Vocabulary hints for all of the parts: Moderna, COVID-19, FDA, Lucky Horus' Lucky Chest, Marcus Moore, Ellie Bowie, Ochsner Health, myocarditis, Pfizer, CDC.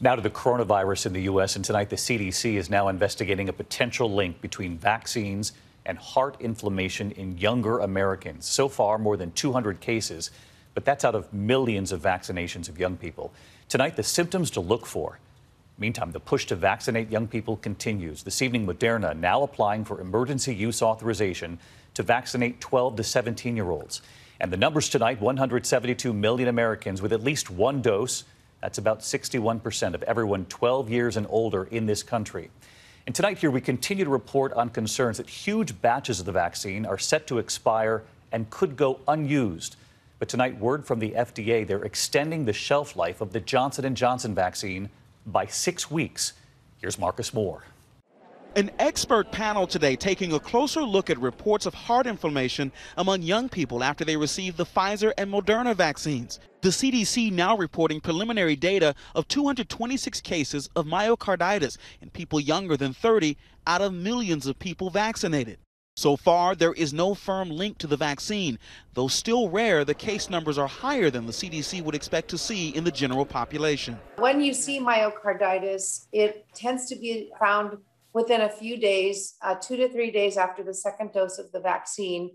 Now to the coronavirus in the U.S., and tonight the CDC is now investigating a potential link between vaccines and heart inflammation in younger Americans. So far, more than 200 cases, but that's out of millions of vaccinations of young people. Tonight, the symptoms to look for. Meantime, the push to vaccinate young people continues. This evening, Moderna now applying for emergency use authorization to vaccinate 12 to 17-year-olds. And the numbers tonight, 172 million Americans with at least one dose. That's about 61% of everyone 12 years and older in this country. And tonight here, we continue to report on concerns that huge batches of the vaccine are set to expire and could go unused. But tonight, word from the FDA, they're extending the shelf life of the Johnson & Johnson vaccine by 6 weeks. Here's Marcus Moore. An expert panel today taking a closer look at reports of heart inflammation among young people after they received the Pfizer and Moderna vaccines. The CDC now reporting preliminary data of 226 cases of myocarditis in people younger than 30 out of millions of people vaccinated. So far, there is no firm link to the vaccine. Though still rare, the case numbers are higher than the CDC would expect to see in the general population. When you see myocarditis, it tends to be found within a few days, 2 to 3 days after the second dose of the vaccine.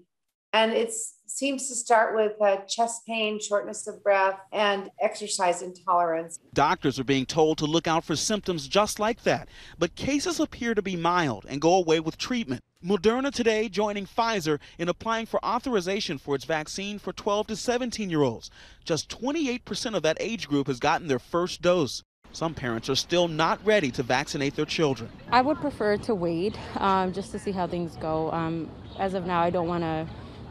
And it seems to start with chest pain, shortness of breath, and exercise intolerance. Doctors are being told to look out for symptoms just like that, but cases appear to be mild and go away with treatment. Moderna today joining Pfizer in applying for authorization for its vaccine for 12 to 17-year-olds. Just 28% of that age group has gotten their first dose. Some parents are still not ready to vaccinate their children. I would prefer to wait just to see how things go. As of now, I don't want to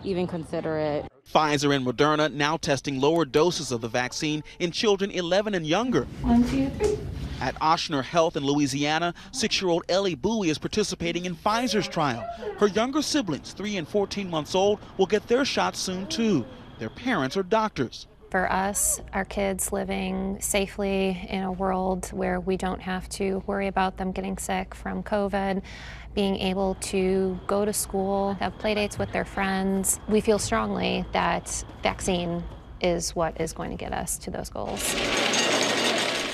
even consider it. Pfizer and Moderna now testing lower doses of the vaccine in children 11 and younger. 1, 2, 3. At Ochsner Health in Louisiana, 6-year-old Ellie Bowie is participating in Pfizer's trial. Her younger siblings, 3 and 14 months old, will get their shots soon too. Their parents are doctors. For us, our kids living safely in a world where we don't have to worry about them getting sick from COVID, being able to go to school, have play dates with their friends, we feel strongly that vaccine is what is going to get us to those goals.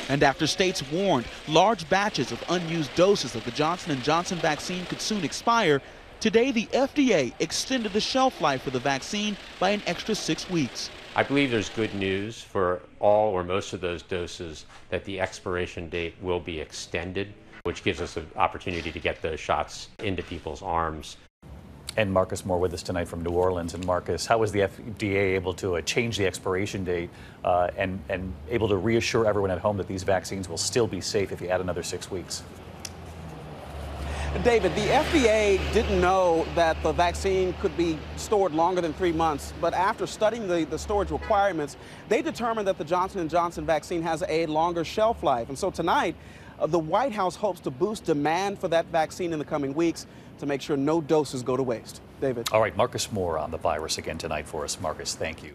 And after states warned large batches of unused doses of the Johnson & Johnson vaccine could soon expire, today the FDA extended the shelf life for the vaccine by an extra 6 weeks. I believe there's good news for all or most of those doses that the expiration date will be extended, which gives us an opportunity to get those shots into people's arms. And Marcus Moore with us tonight from New Orleans. And Marcus, how was the FDA able to change the expiration date and able to reassure everyone at home that these vaccines will still be safe if you add another 6 weeks? David, the FDA didn't know that the vaccine could be stored longer than 3 months, but after studying the storage requirements, they determined that the Johnson & Johnson vaccine has a longer shelf life. And so tonight, the White House hopes to boost demand for that vaccine in the coming weeks to make sure no doses go to waste. David. All right, Marcus Moore on the virus again tonight for us. Marcus, thank you.